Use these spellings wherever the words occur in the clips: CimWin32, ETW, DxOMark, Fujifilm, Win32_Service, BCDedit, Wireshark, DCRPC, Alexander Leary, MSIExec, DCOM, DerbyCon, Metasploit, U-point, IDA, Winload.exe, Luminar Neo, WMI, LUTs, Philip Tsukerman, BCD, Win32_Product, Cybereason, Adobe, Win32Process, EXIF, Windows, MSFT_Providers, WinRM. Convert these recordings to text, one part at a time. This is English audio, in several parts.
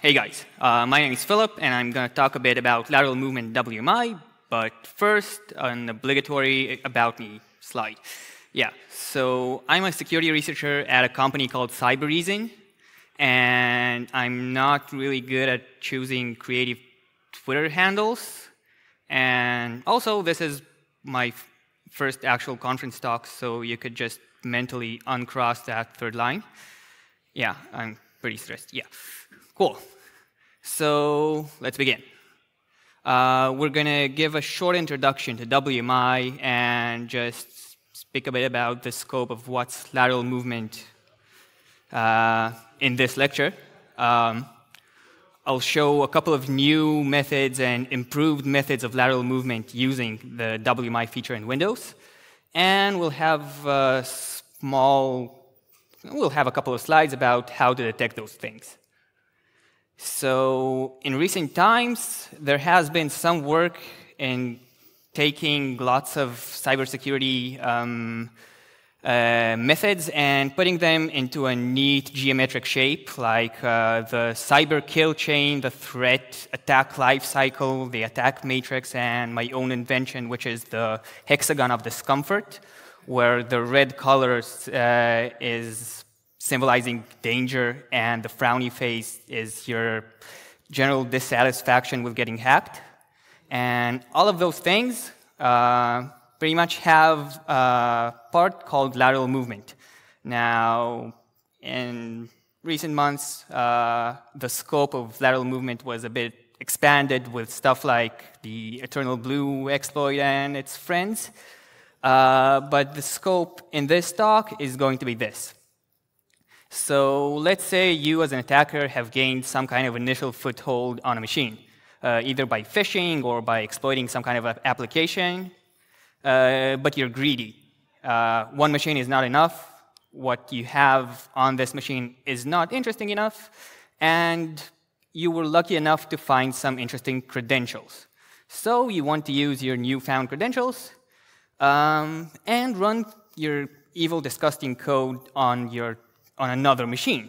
Hey guys, my name is Philip, and I'm going to talk a bit about lateral movement WMI, but first, an obligatory about me slide. Yeah, so I'm a security researcher at a company called Cybereason, and I'm not really good at choosing creative Twitter handles. And also, this is my first actual conference talk, so you could just mentally uncross that third line. Yeah, I'm pretty stressed, yeah. Cool. So let's begin. We're going to give a short introduction to WMI and just speak a bit about the scope of what's lateral movement in this lecture. I'll show a couple of new methods and improved methods of lateral movement using the WMI feature in Windows. And we'll have a couple of slides about how to detect those things. So in recent times, there has been some work in taking lots of cybersecurity methods and putting them into a neat geometric shape, like the cyber kill chain, the threat attack life cycle, the attack matrix, and my own invention, which is the hexagon of discomfort, where the red color is symbolizing danger, and the frowny face is your general dissatisfaction with getting hacked. And all of those things pretty much have a part called lateral movement. Now, in recent months, the scope of lateral movement was a bit expanded with stuff like the Eternal Blue exploit and its friends. But the scope in this talk is going to be this. So let's say you, as an attacker, have gained some kind of initial foothold on a machine, either by phishing or by exploiting some kind of application, but you're greedy. One machine is not enough. What you have on this machine is not interesting enough, and you were lucky enough to find some interesting credentials. So you want to use your newfound credentials and run your evil, disgusting code on your on another machine.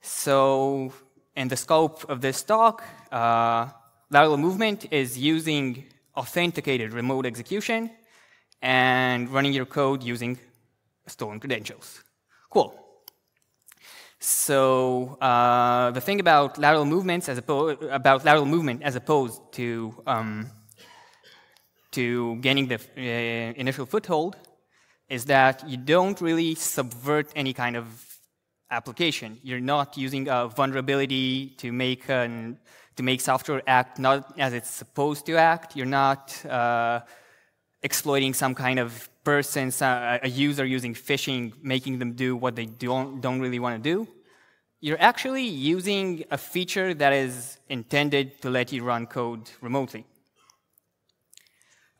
So in the scope of this talk, lateral movement is using authenticated remote execution and running your code using stolen credentials. Cool. So the thing about lateral movement as opposed to gaining the initial foothold is that you don't really subvert any kind of application. You're not using a vulnerability to make software act not as it's supposed to act. You're not exploiting some kind of person, a user using phishing, making them do what they don't really want to do. You're actually using a feature that is intended to let you run code remotely.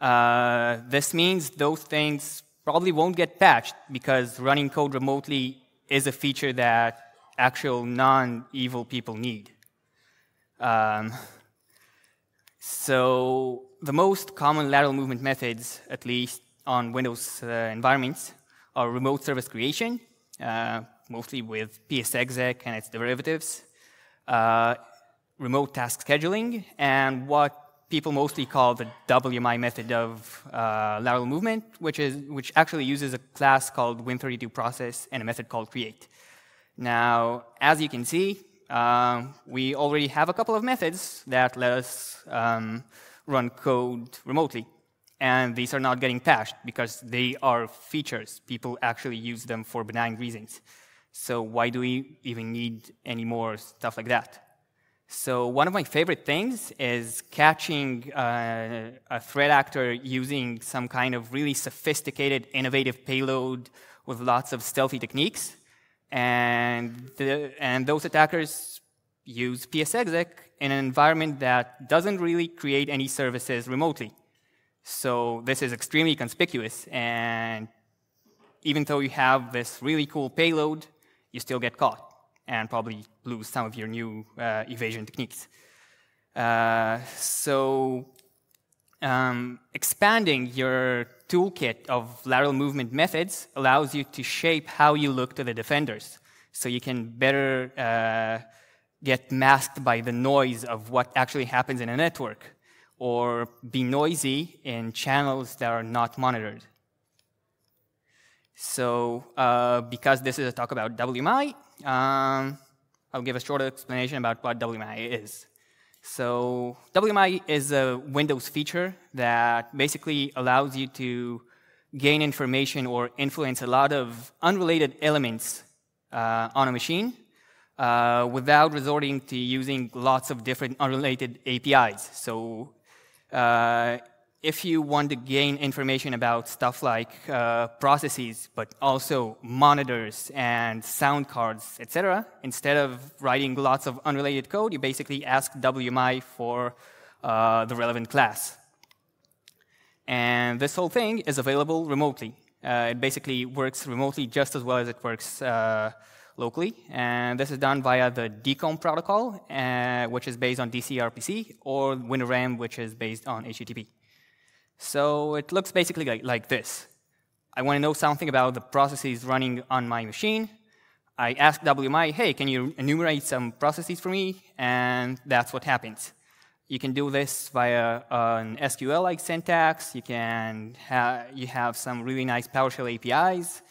This means those things probably won't get patched, because running code remotely is a feature that actual non-evil people need. So the most common lateral movement methods, at least on Windows environments, are remote service creation, mostly with PsExec and its derivatives, remote task scheduling, and what people mostly call the WMI method of lateral movement, which actually uses a class called Win32Process and a method called create. Now, as you can see, we already have a couple of methods that let us run code remotely. And these are not getting patched because they are features. People actually use them for benign reasons. So why do we even need any more stuff like that? So one of my favorite things is catching a threat actor using some kind of really sophisticated, innovative payload with lots of stealthy techniques. And those attackers use PsExec in an environment that doesn't really create any services remotely. So this is extremely conspicuous. And even though you have this really cool payload, you still get caught and probably lose some of your new evasion techniques. So expanding your toolkit of lateral movement methods allows you to shape how you look to the defenders. So you can better get masked by the noise of what actually happens in a network, or be noisy in channels that are not monitored. So because this is a talk about WMI, I'll give a short explanation about what WMI is. So WMI is a Windows feature that basically allows you to gain information or influence a lot of unrelated elements on a machine without resorting to using lots of different unrelated APIs. So if you want to gain information about stuff like processes, but also monitors and sound cards, etc., instead of writing lots of unrelated code, you basically ask WMI for the relevant class. And this whole thing is available remotely. It basically works remotely just as well as it works locally. And this is done via the DCOM protocol, which is based on DCRPC, or WinRM, which is based on HTTP. So it looks basically like this. I want to know something about the processes running on my machine. I ask WMI, hey, can you enumerate some processes for me? And that's what happens. You can do this via an SQL-like syntax. You have some really nice PowerShell APIs.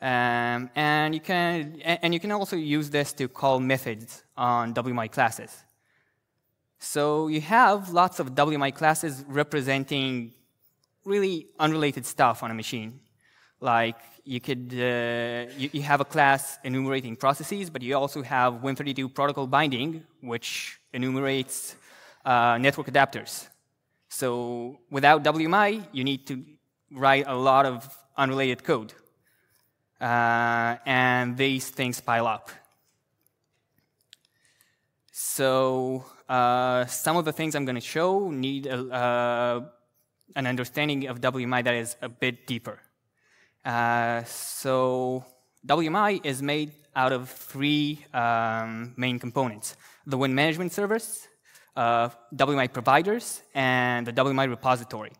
And you can also use this to call methods on WMI classes. So you have lots of WMI classes representing really unrelated stuff on a machine. Like you could, you have a class enumerating processes, but you also have Win32 protocol binding, which enumerates network adapters. So without WMI, you need to write a lot of unrelated code. And these things pile up. So some of the things I'm going to show need an understanding of WMI that is a bit deeper. So WMI is made out of three main components: the Win Management Service, WMI Providers, and the WMI Repository.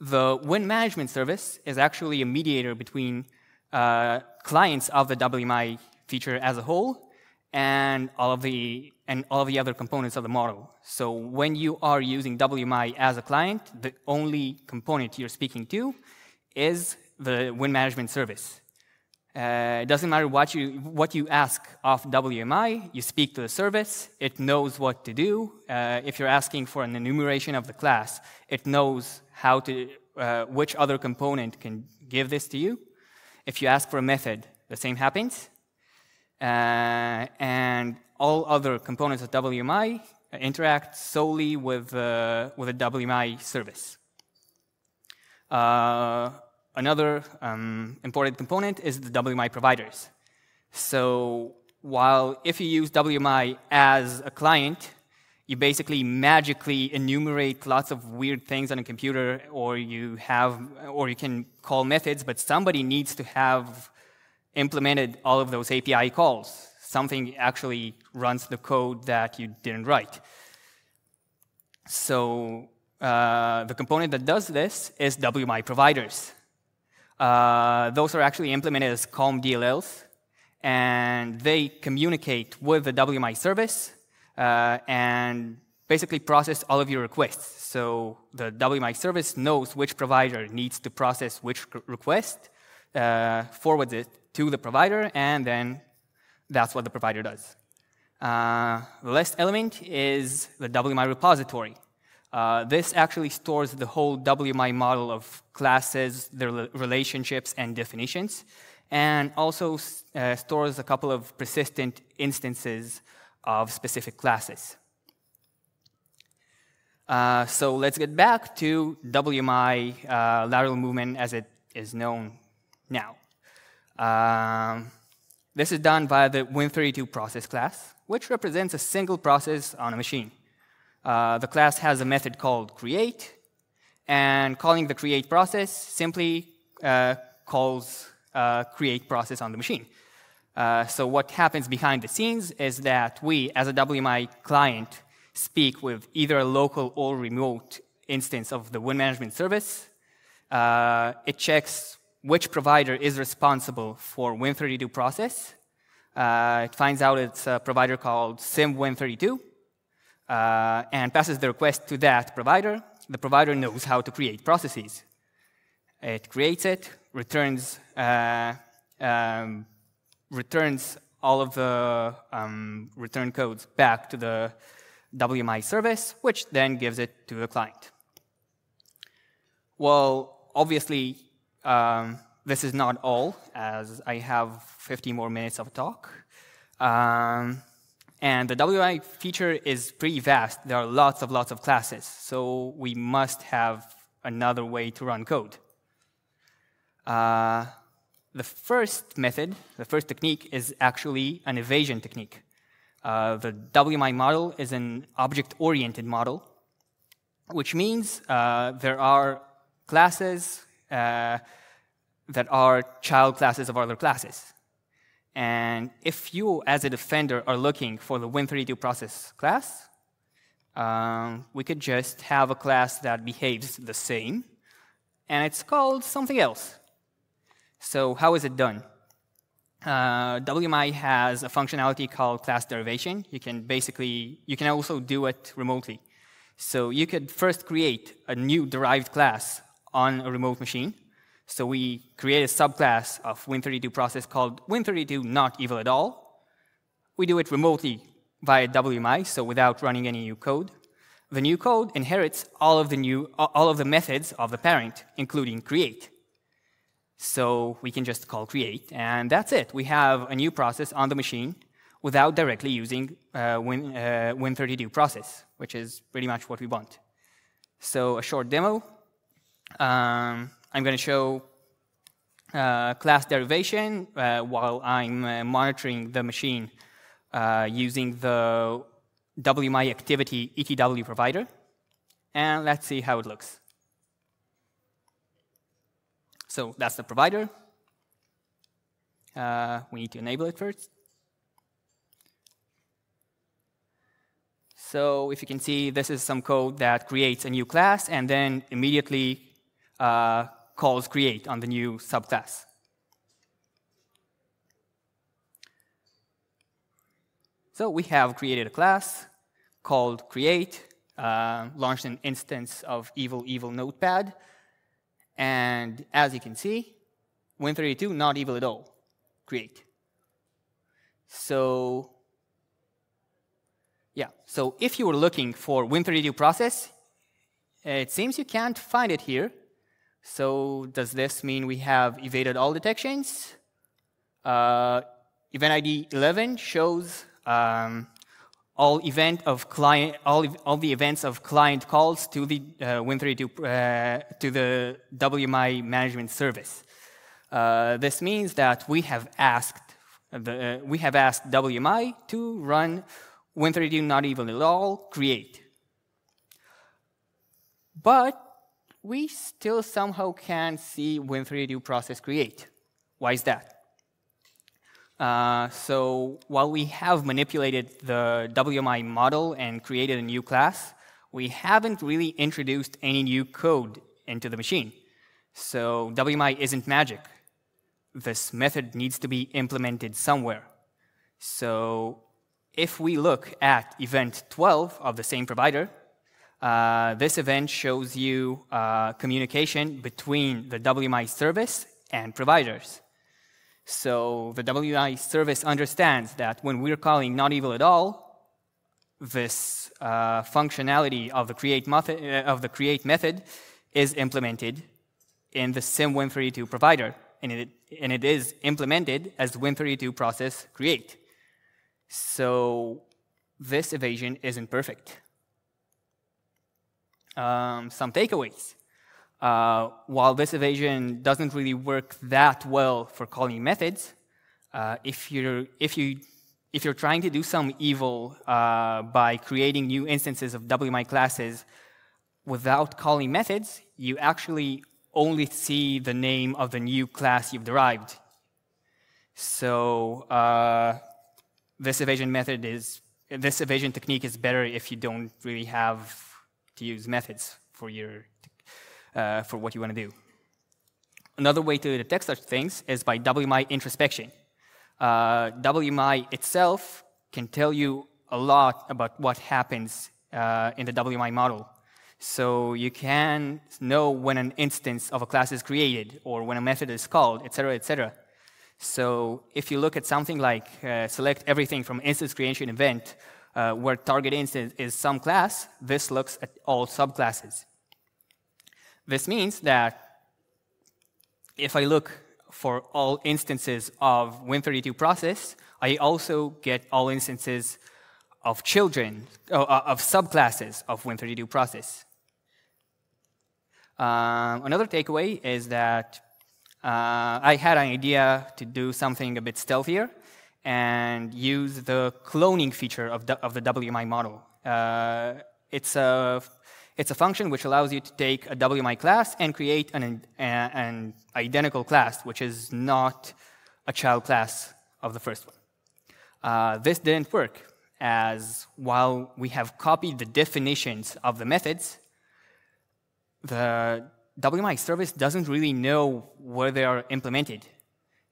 The Win Management Service is actually a mediator between clients of the WMI feature as a whole and all of the other components of the model. So when you are using WMI as a client, the only component you're speaking to is the Win Management Service. It doesn't matter what you ask of WMI. You speak to the service. It knows what to do. If you're asking for an enumeration of the class, it knows how to which other component can give this to you. If you ask for a method, the same happens. And all other components of WMI interact solely with a WMI service. Another important component is the WMI providers. So while if you use WMI as a client, you basically magically enumerate lots of weird things on a computer, or you can call methods, but somebody needs to have implemented all of those API calls. Something actually runs the code that you didn't write. So the component that does this is WMI providers. Those are actually implemented as COM DLLs, and they communicate with the WMI service and basically process all of your requests. So the WMI service knows which provider needs to process which request, forwards it to the provider, and then that's what the provider does. The last element is the WMI repository. This actually stores the whole WMI model of classes, their relationships, and definitions, and also stores a couple of persistent instances of specific classes. So let's get back to WMI lateral movement as it is known now. This is done via the Win32Process class, which represents a single process on a machine. The class has a method called create, and calling the create process simply calls create process on the machine. So what happens behind the scenes is that we, as a WMI client, speak with either a local or remote instance of the Win Management Service. It checks which provider is responsible for Win32 process, It finds out it's a provider called CimWin32 and passes the request to that provider. The provider knows how to create processes. It creates it, returns all of the return codes back to the WMI service, which then gives it to the client. Well, obviously, this is not all, as I have 50 more minutes of talk. And the WMI feature is pretty vast. There are lots of classes, so we must have another way to run code. The first method, the first technique, is actually an evasion technique. The WMI model is an object-oriented model, which means there are classes that are child classes of other classes. And if you, as a defender, are looking for the Win32 process class, we could just have a class that behaves the same, and it's called something else. So how is it done? WMI has a functionality called class derivation. You can also do it remotely. So you could first create a new derived class on a remote machine. So we create a subclass of Win32 process called Win32 not evil at all. We do it remotely via WMI, so without running any new code. The new code inherits all of the methods of the parent, including create. So we can just call create, and that's it. We have a new process on the machine without directly using Win32 process, which is pretty much what we want. So a short demo. I'm going to show class derivation while I'm monitoring the machine using the WMI activity ETW provider. And let's see how it looks. So that's the provider. We need to enable it first. So if you can see, this is some code that creates a new class and then immediately calls create on the new subclass. So we have created a class called create, launched an instance of evil notepad. And as you can see, Win32 not evil at all, create. So, yeah. So if you were looking for Win32 process, it seems you can't find it here. So does this mean we have evaded all detections? Event ID 11 shows all the events of client calls to the Win32 to the WMI management service. This means that we have asked WMI to run Win32 not evil at all create, but we still somehow can see Win32 process create. Why is that? So while we have manipulated the WMI model and created a new class, we haven't really introduced any new code into the machine. So WMI isn't magic. This method needs to be implemented somewhere. So if we look at event 12 of the same provider, this event shows you communication between the WMI service and providers. So the WMI service understands that when we're calling not evil at all, this functionality of the create method is implemented in the Sim Win32 provider, and it is implemented as Win32 process create. So this evasion isn't perfect. Some takeaways. While this evasion doesn't really work that well for calling methods, if you're trying to do some evil by creating new instances of WMI classes without calling methods, you actually only see the name of the new class you've derived. So this evasion technique is better if you don't really have to use methods for your for what you want to do. Another way to detect such things is by WMI introspection. WMI itself can tell you a lot about what happens in the WMI model. So you can know when an instance of a class is created or when a method is called, et cetera, et cetera. So if you look at something like select everything from instance creation event, where target instance is some class, this looks at all subclasses. This means that if I look for all instances of Win32 process, I also get all instances of children, of subclasses of Win32 process. Another takeaway is that I had an idea to do something a bit stealthier and use the cloning feature of the WMI model. It's a function which allows you to take a WMI class and create an identical class, which is not a child class of the first one. This didn't work, as while we have copied the definitions of the methods, the WMI service doesn't really know where they are implemented.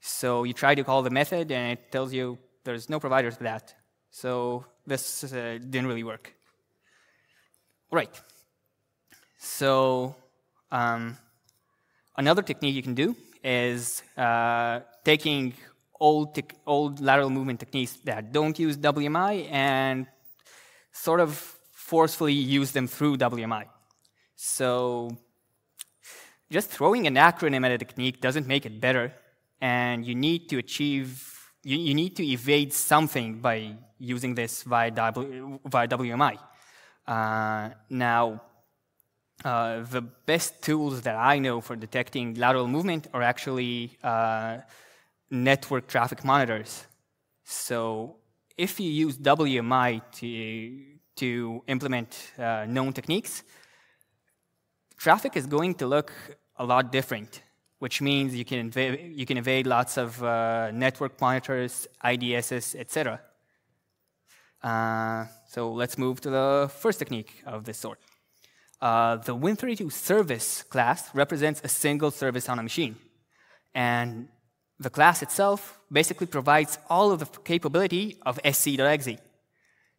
So you try to call the method and it tells you there's no provider for that. So this didn't really work. Right. So another technique you can do is taking old lateral movement techniques that don't use WMI and sort of forcefully use them through WMI. So just throwing an acronym at a technique doesn't make it better, and you need to evade something by using this via WMI. Now, the best tools that I know for detecting lateral movement are actually network traffic monitors. So if you use WMI to implement known techniques, traffic is going to look a lot different, which means you can evade lots of network monitors, IDSs, etc. So let's move to the first technique of this sort. The Win32 service class represents a single service on a machine, and the class itself basically provides all of the capability of sc.exe.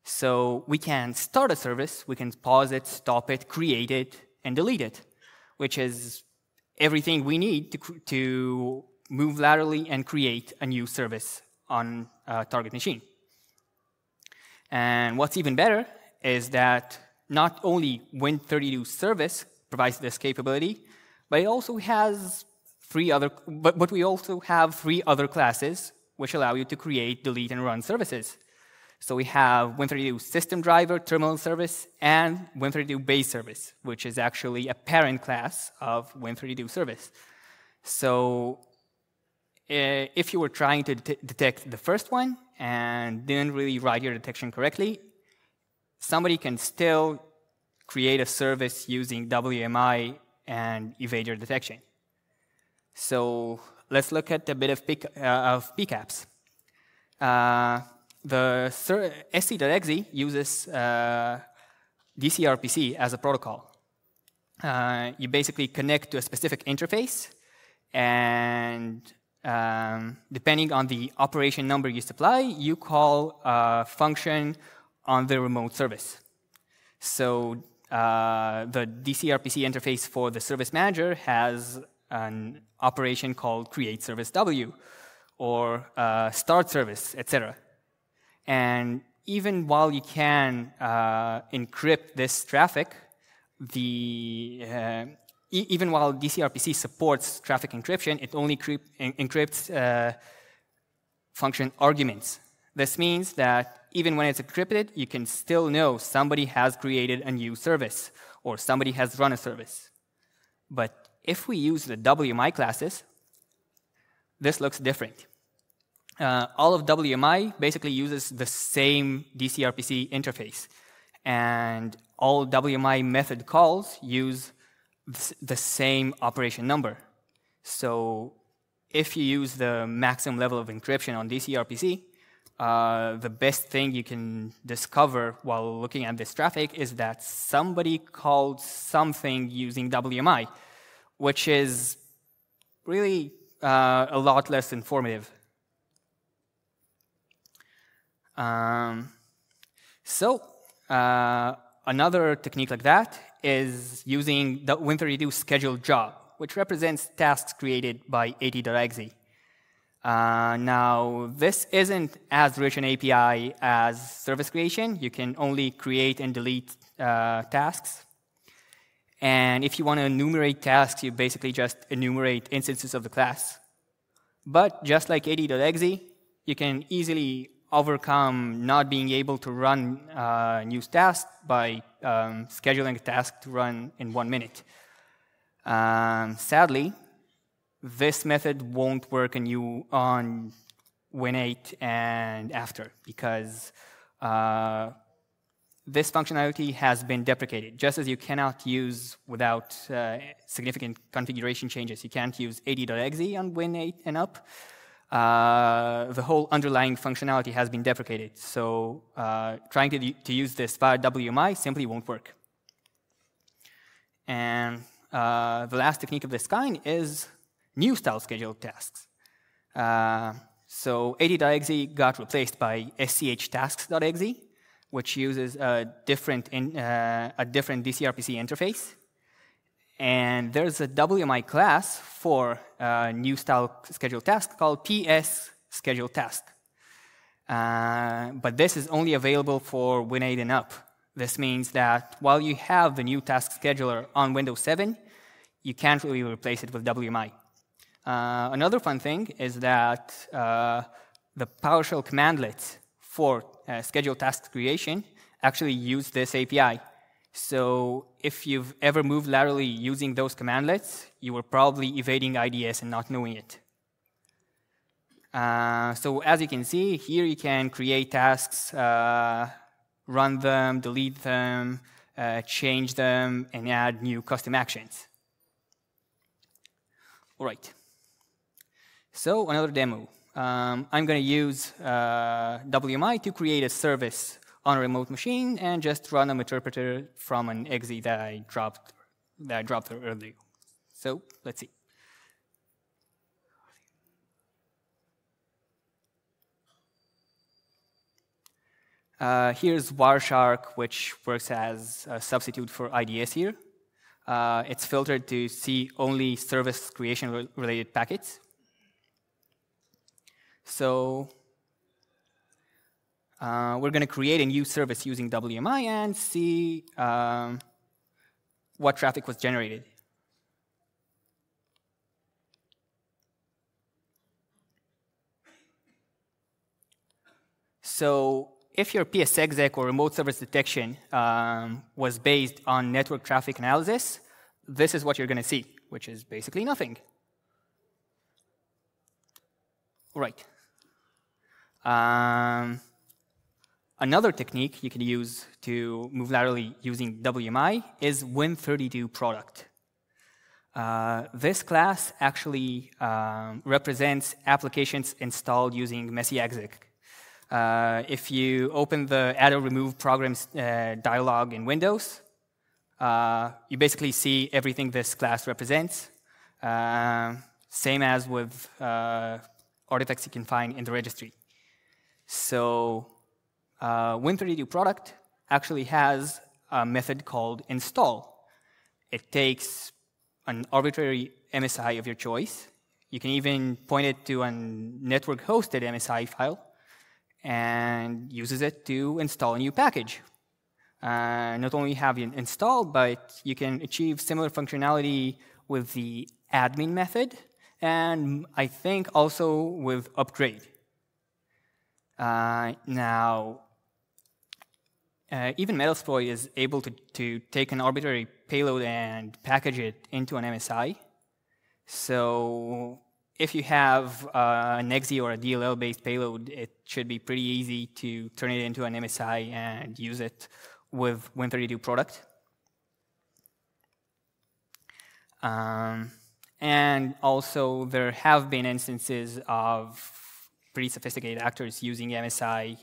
So we can start a service, we can pause it, stop it, create it, and delete it, which is everything we need to move laterally and create a new service on a target machine. And what's even better is that not only Win32 service provides this capability, but it also has three other classes which allow you to create, delete, and run services. So we have Win32 SystemDriver, TerminalService, and Win32 BaseService, which is actually a parent class of Win32 Service. So if you were trying to detect the first one and didn't really write your detection correctly, somebody can still create a service using WMI and evade your detection. So let's look at a bit of PCAPs. The sc.exe uses DCRPC as a protocol. You basically connect to a specific interface, and depending on the operation number you supply, you call a function on the remote service. So the DCRPC interface for the service manager has an operation called createServiceW or startService, etc. And even while you can encrypt this traffic, even while DCRPC supports traffic encryption, it only encrypts function arguments. This means that even when it's encrypted, you can still know somebody has created a new service or somebody has run a service. But if we use the WMI classes, this looks different. All of WMI basically uses the same DCRPC interface, and all WMI method calls use the same operation number. So if you use the maximum level of encryption on DCRPC, the best thing you can discover while looking at this traffic is that somebody called something using WMI, which is really a lot less informative. Another technique like that is using the Win32_ScheduledJob, which represents tasks created by AT.exe. Now, this isn't as rich an API as service creation. You can only create and delete tasks. And if you want to enumerate tasks, you basically just enumerate instances of the class. But just like AD.exe, you can easily overcome not being able to run new tasks by scheduling a task to run in 1 minute. Sadly, this method won't work on Win8 and after, because this functionality has been deprecated. Just as you cannot use without significant configuration changes, you can't use AD.exe on Win8 and up. The whole underlying functionality has been deprecated. So trying to use this via WMI simply won't work. And the last technique of this kind is new style scheduled tasks. So AD.exe got replaced by schtasks.exe, which uses a different DCRPC interface. And there's a WMI class for new style scheduled task called PS_ScheduledTask. But this is only available for Win8 and up. This means that while you have the new task scheduler on Windows 7, you can't really replace it with WMI. Another fun thing is that the PowerShell commandlets for scheduled task creation actually use this API. So if you've ever moved laterally using those commandlets, you were probably evading IDS and not knowing it. So as you can see, here you can create tasks, run them, delete them, change them, and add new custom actions. All right. So another demo. I'm going to use WMI to create a service on a remote machine and just run an interpreter from an exe that I dropped earlier. So let's see. Here's Wireshark, which works as a substitute for IDS here. It's filtered to see only service creation-related packets. So we're going to create a new service using WMI and see what traffic was generated. So if your PsExec or remote service detection was based on network traffic analysis, this is what you're going to see, which is basically nothing. Right. Another technique you can use to move laterally using WMI is Win32_Product. This class actually represents applications installed using MSIExec. If you open the Add or Remove Programs dialog in Windows, you basically see everything this class represents. Same as with artifacts you can find in the registry. So Win32_Product actually has a method called install. It takes an arbitrary MSI of your choice. You can even point it to a network-hosted MSI file and uses it to install a new package. Not only have you installed, but you can achieve similar functionality with the admin method, and I think also with upgrade. Even Metasploit is able to take an arbitrary payload and package it into an MSI. So if you have an exe or a DLL-based payload, it should be pretty easy to turn it into an MSI and use it with Win32_Product. And also, there have been instances of pretty sophisticated actors using MSI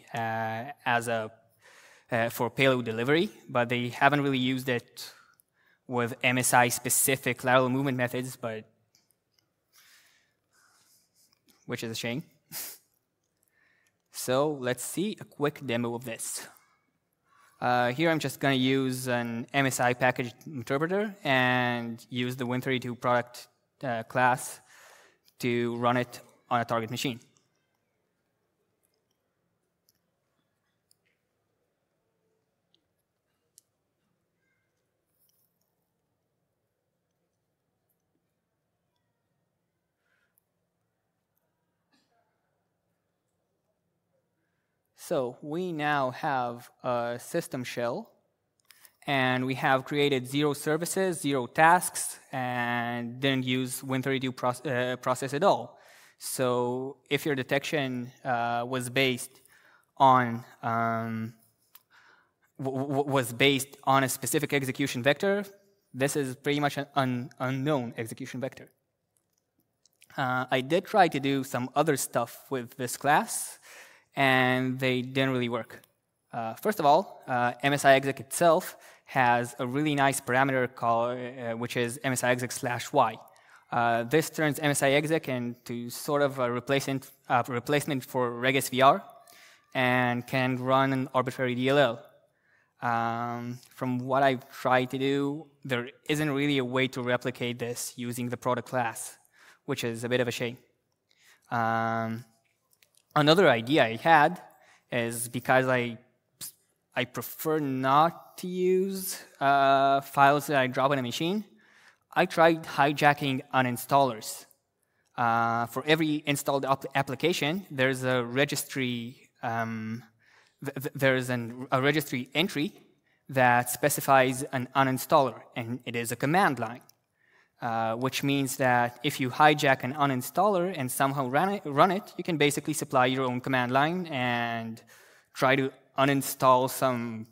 for payload delivery, but they haven't really used it with MSI-specific lateral movement methods, but which is a shame. So let's see a quick demo of this. Here I'm just going to use an MSI package interpreter and use the Win32Product class to run it on a target machine. So we now have a system shell, and we have created 0 services, 0 tasks, and didn't use Win32 process at all. So if your detection was based on a specific execution vector, this is pretty much an unknown execution vector. I did try to do some other stuff with this class, and they didn't really work. First of all, MSIExec itself has a really nice parameter called, which is MSIExec/Y. This turns MSIExec into sort of a replacement for regsvr and can run an arbitrary DLL. From what I've tried to do, there isn't really a way to replicate this using the product class, which is a bit of a shame. Another idea I had is, because I prefer not to use files that I drop in a machine, I tried hijacking uninstallers. For every installed application, there's a registry there's a registry entry that specifies an uninstaller, and it is a command line. Which means that if you hijack an uninstaller and somehow run it, you can basically supply your own command line and try to uninstall some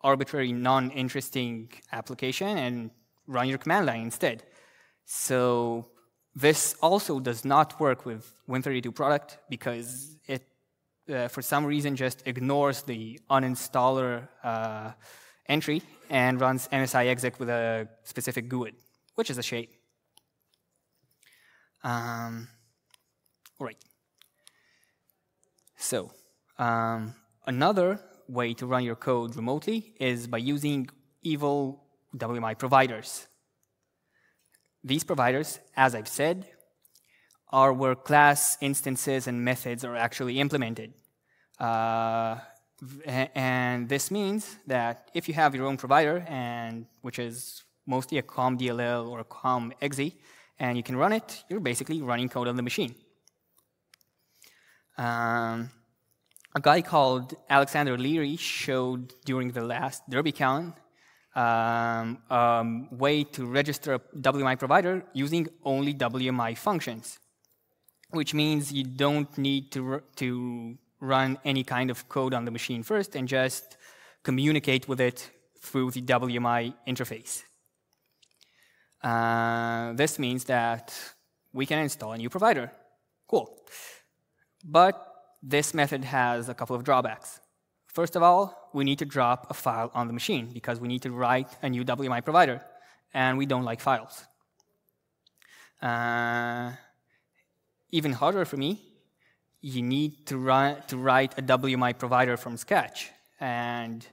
arbitrary, non-interesting application and run your command line instead. So this also does not work with Win32Product because it, for some reason, just ignores the uninstaller entry and runs MSIExec with a specific GUID, which is a shame. Right. So another way to run your code remotely is by using evil WMI providers. These providers, as I've said, are where class instances and methods are actually implemented. And this means that if you have your own provider, and which is mostly a COM DLL or a COM exe, and you can run it, you're basically running code on the machine. A guy called Alexander Leary showed during the last DerbyCon way to register a WMI provider using only WMI functions, which means you don't need to run any kind of code on the machine first and just communicate with it through the WMI interface. This means that we can install a new provider. Cool. But this method has a couple of drawbacks. First of all, we need to drop a file on the machine because we need to write a new WMI provider, and we don't like files. Even harder for me, you need to write a WMI provider from scratch, and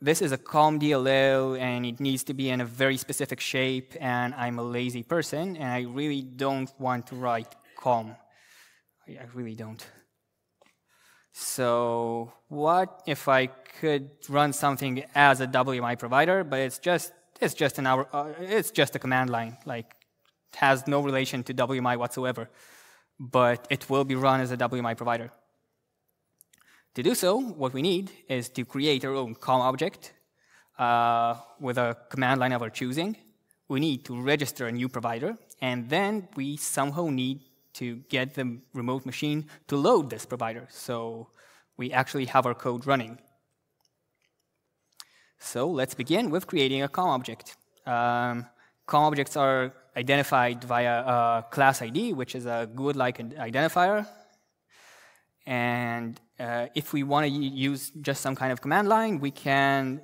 this is a COM DLL, and it needs to be in a very specific shape, and I'm a lazy person, and I really don't want to write COM. I really don't. So what if I could run something as a WMI provider, but it's just a command line, like it has no relation to WMI whatsoever, but it will be run as a WMI provider. To do so, what we need is to create our own COM object with a command line of our choosing. We need to register a new provider, and then we somehow need to get the remote machine to load this provider, so we actually have our code running. So let's begin with creating a COM object. COM objects are identified via a class ID, which is a GUID-like identifier, and if we want to use just some kind of command line, we can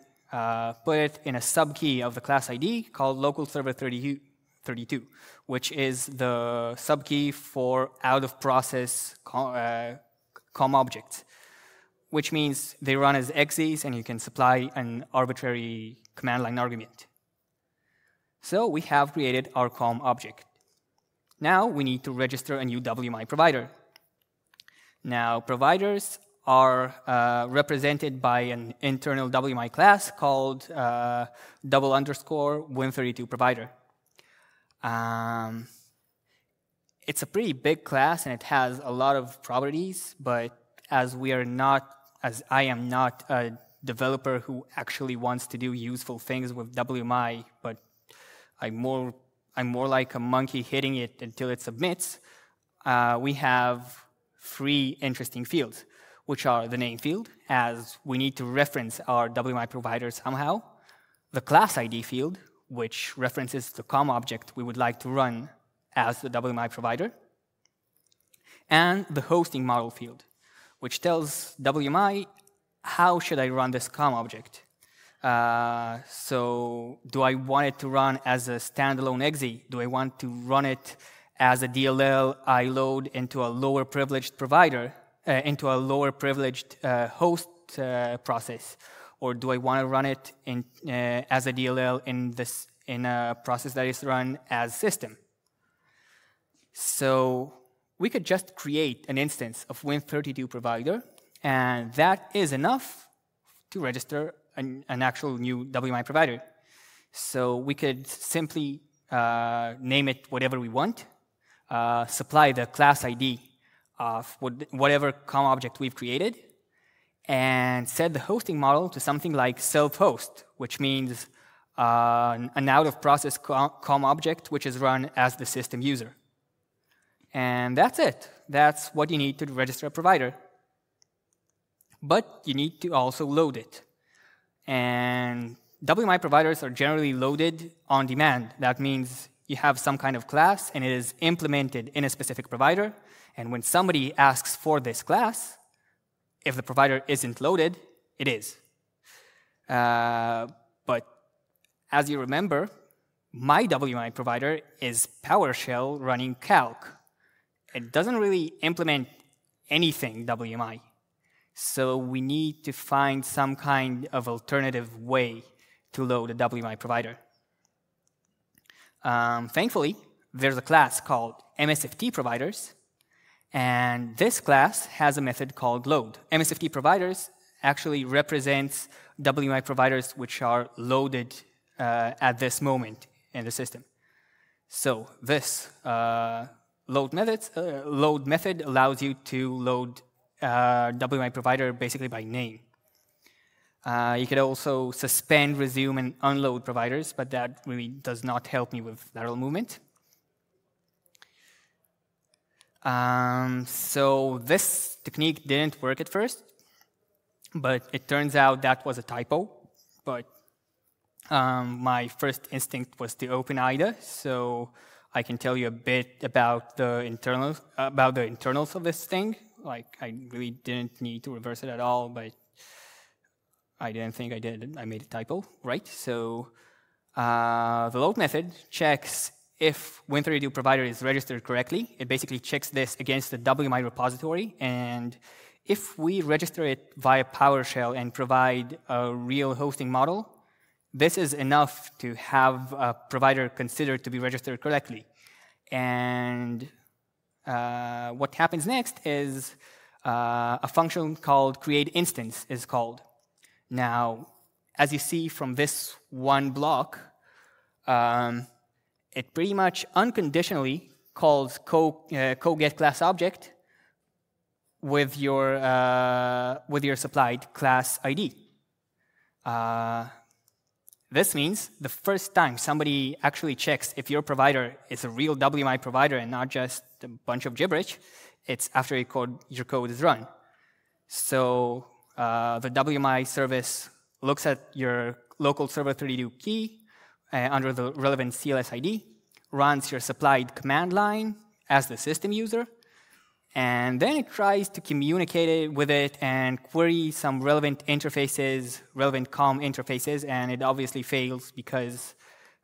put it in a subkey of the class ID called local server 32, which is the subkey for out-of-process COM objects. which means they run as exes, and you can supply an arbitrary command line argument. So we have created our COM object. Now we need to register a new WMI provider. Now providers are represented by an internal WMI class called _Win32Provider. It's a pretty big class, and it has a lot of properties, but as I am not a developer who actually wants to do useful things with WMI, but I'm more like a monkey hitting it until it submits, we have three interesting fields, which are the name field, as we need to reference our WMI provider somehow, the class ID field, which references the COM object we would like to run as the WMI provider, and the hosting model field, which tells WMI, how should I run this COM object? So do I want it to run as a standalone exe? Do I want to run it as a DLL I load into a lower privileged provider, into a lower privileged host process? Or do I want to run it in, as a DLL in a process that is run as system? So we could just create an instance of Win32 provider, and that is enough to register an actual new WMI provider. So we could simply name it whatever we want, supply the class ID of whatever COM object we've created, and set the hosting model to something like self-host, which means an out-of-process COM object which is run as the system user. And that's it. That's what you need to register a provider. But you need to also load it. And WMI providers are generally loaded on demand. That means you have some kind of class, and it is implemented in a specific provider. And when somebody asks for this class, if the provider isn't loaded, it is. But as you remember, my WMI provider is PowerShell running calc. It doesn't really implement anything WMI. So we need to find some kind of alternative way to load a WMI provider. Thankfully, there's a class called MSFT_Providers, and this class has a method called load. MSFT_Providers actually represents WMI providers which are loaded at this moment in the system. So this load method allows you to load WMI provider basically by name. You could also suspend, resume, and unload providers, but that really does not help me with lateral movement. So this technique didn't work at first, but it turns out that was a typo. But my first instinct was to open IDA, so I can tell you a bit about the internals of this thing. Like, I really didn't need to reverse it at all, but I didn't think I did. I made a typo, right? So the load method checks if Win32 provider is registered correctly. It basically checks this against the WMI repository, and if we register it via PowerShell and provide a real hosting model, this is enough to have a provider considered to be registered correctly. And what happens next is a function called createInstance is called. Now, as you see from this one block, it pretty much unconditionally calls co-getClassObject with your supplied class ID. This means the first time somebody actually checks if your provider is a real WMI provider and not just a bunch of gibberish, it's after your code is run. So the WMI service looks at your local server 32 key under the relevant CLS ID, runs your supplied command line as the system user, and then it tries to communicate with it and query some relevant interfaces, relevant COM interfaces, and it obviously fails because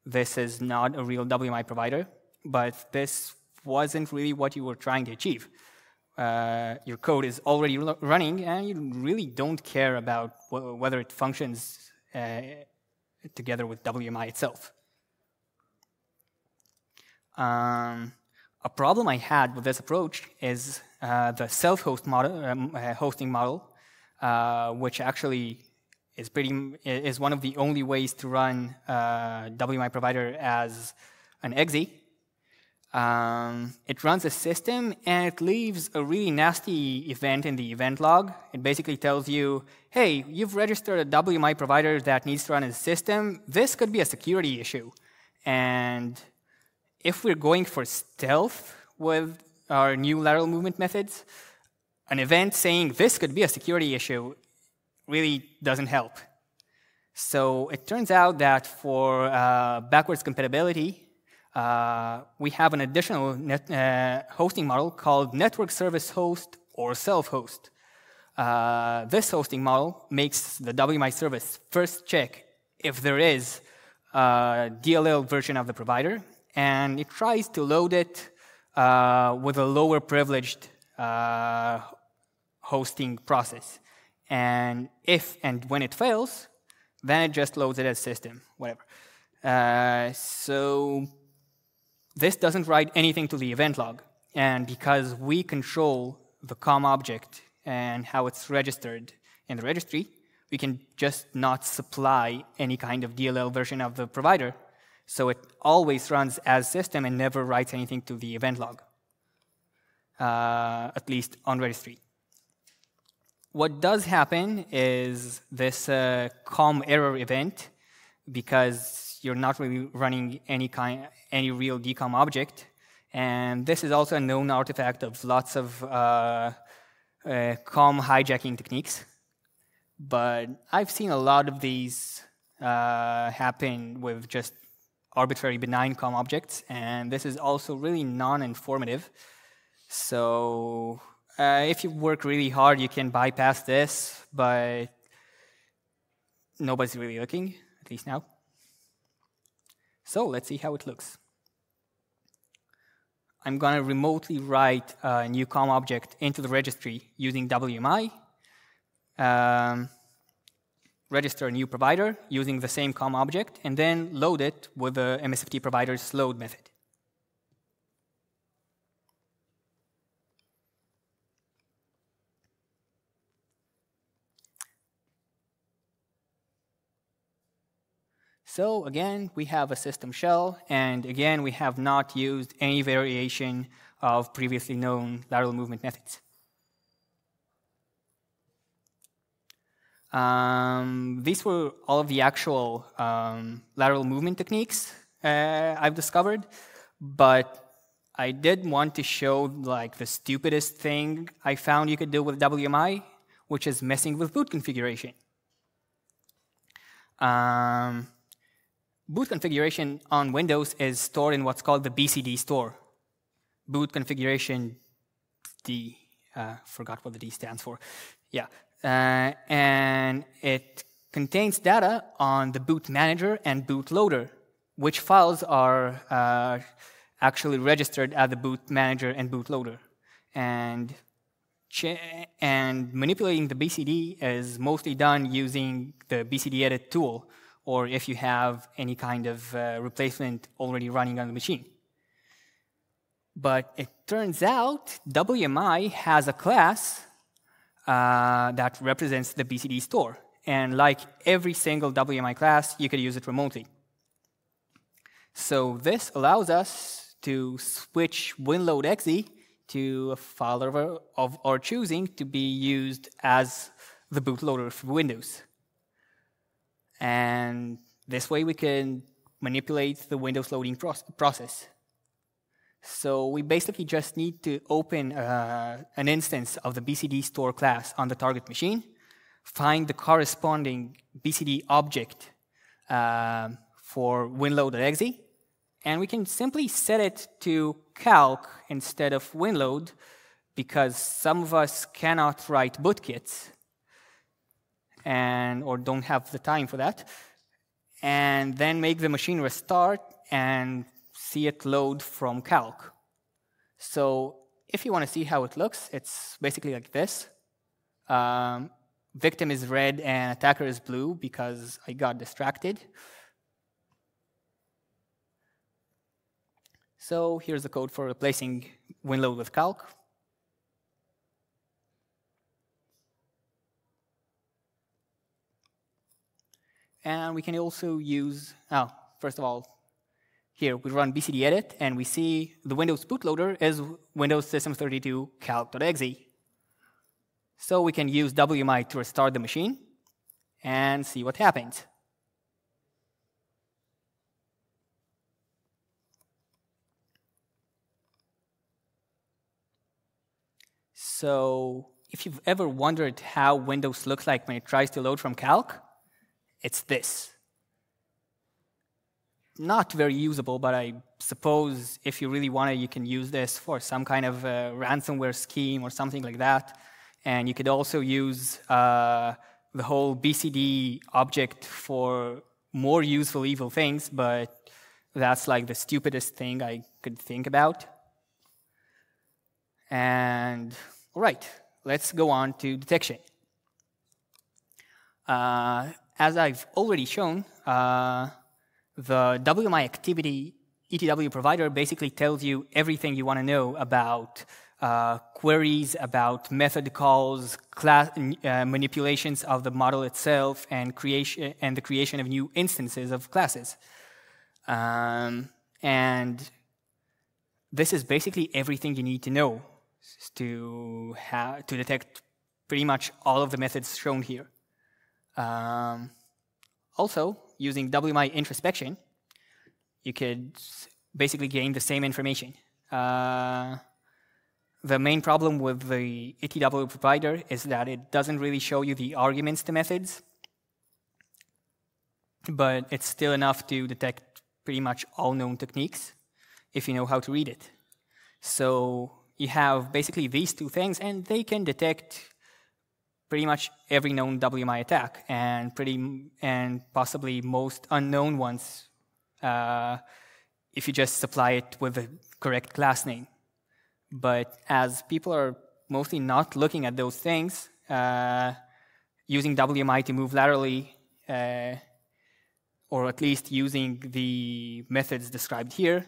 this is not a real WMI provider, but this wasn't really what you were trying to achieve. your code is already running, and you really don't care about whether it functions together with WMI itself. A problem I had with this approach is the self-host model, hosting model, which actually is is one of the only ways to run WMI provider as an exe. It runs a system and it leaves a really nasty event in the event log. It basically tells you, hey, you've registered a WMI provider that needs to run as a system. This could be a security issue. And if we're going for stealth with our new lateral movement methods, an event saying this could be a security issue really doesn't help. So it turns out that for backwards compatibility, we have an additional hosting model called network service host or self-host. This hosting model makes the WMI service first check if there is a DLL version of the provider, and it tries to load it with a lower privileged hosting process. And if and when it fails, then it just loads it as system, whatever. So this doesn't write anything to the event log. And because we control the COM object and how it's registered in the registry, we can just not supply any kind of DLL version of the provider. So it always runs as system and never writes anything to the event log, at least on registry. What does happen is this COM error event, because you're not really running any real DCOM object, and this is also a known artifact of lots of COM hijacking techniques. But I've seen a lot of these happen with just arbitrary benign COM objects, and this is also really non-informative. So if you work really hard, you can bypass this, but nobody's really looking, at least now. So let's see how it looks. I'm going to remotely write a new COM object into the registry using WMI, register a new provider using the same COM object, and then load it with the MSFT providers load method. So again, we have a system shell, and again, we have not used any variation of previously known lateral movement methods. These were all of the actual lateral movement techniques I've discovered, but I did want to show like the stupidest thing I found you could do with WMI, which is messing with boot configuration. Boot configuration on Windows is stored in what's called the BCD store. Boot configuration D, forgot what the D stands for. Yeah, and it contains data on the boot manager and bootloader, which files are actually registered at the boot manager and bootloader. And manipulating the BCD is mostly done using the BCDedit tool, or if you have any kind of replacement already running on the machine. But it turns out WMI has a class that represents the BCD store. And like every single WMI class, you could use it remotely. So this allows us to switch Winload.exe to a file of our choosing to be used as the bootloader for Windows. And this way we can manipulate the Windows loading process. So we basically just need to open an instance of the BCD store class on the target machine, find the corresponding BCD object for winload.exe, and we can simply set it to calc instead of winload, because some of us cannot write bootkits, or don't have the time for that, and then make the machine restart and see it load from calc. So if you want to see how it looks, it's basically like this. Victim is red and attacker is blue because I got distracted. So here's the code for replacing Winload with calc. And we can also use, oh, first of all, here we run BCDedit, and we see the Windows bootloader is Windows System32 calc.exe. So we can use WMI to restart the machine and see what happens. So if you've ever wondered how Windows looks like when it tries to load from calc, it's this. Not very usable, but I suppose if you really want to, you can use this for some kind of ransomware scheme or something like that. And you could also use the whole BCD object for more useful evil things, but that's like the stupidest thing I could think about. And all right, let's go on to detection. As I've already shown, the WMI activity ETW provider basically tells you everything you want to know about queries, about method calls, class, manipulations of the model itself, and the creation of new instances of classes. And this is basically everything you need to know to detect pretty much all of the methods shown here. Also, using WMI introspection, you could basically gain the same information. The main problem with the ETW provider is that it doesn't really show you the arguments to methods, but it's still enough to detect pretty much all known techniques if you know how to read it. So you have basically these two things, and they can detect pretty much every known WMI attack and possibly most unknown ones if you just supply it with the correct class name. But as people are mostly not looking at those things, using WMI to move laterally, or at least using the methods described here,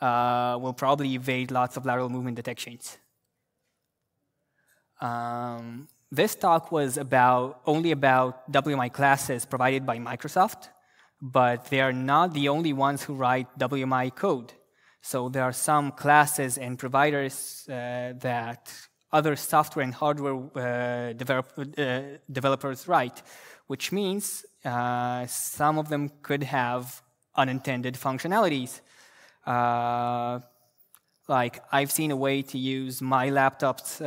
will probably evade lots of lateral movement detections. This talk was only about WMI classes provided by Microsoft, but they are not the only ones who write WMI code. So there are some classes and providers that other software and hardware developers write, which means some of them could have unintended functionalities. Like I've seen a way to use my laptop's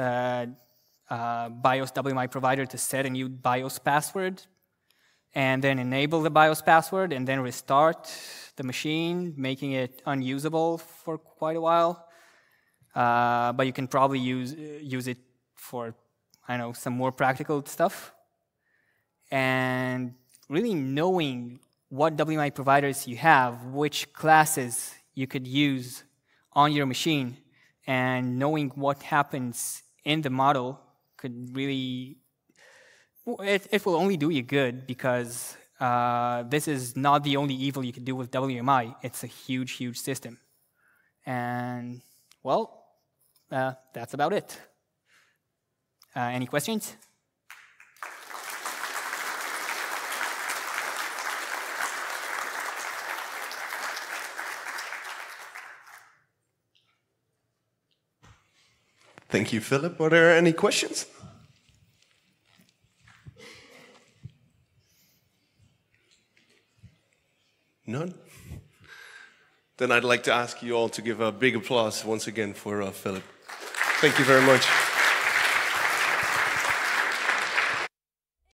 BIOS WMI provider to set a new BIOS password, and then enable the BIOS password, and then restart the machine, making it unusable for quite a while. But you can probably use it for, I don't know, some more practical stuff. And really knowing what WMI providers you have, which classes you could use on your machine, and knowing what happens in the model could really, it will only do you good, because this is not the only evil you could do with WMI. It's a huge, huge system. And, well, that's about it. Any questions? Thank you, Philip. Are there any questions? None? Then I'd like to ask you all to give a big applause once again for Philip. Thank you very much.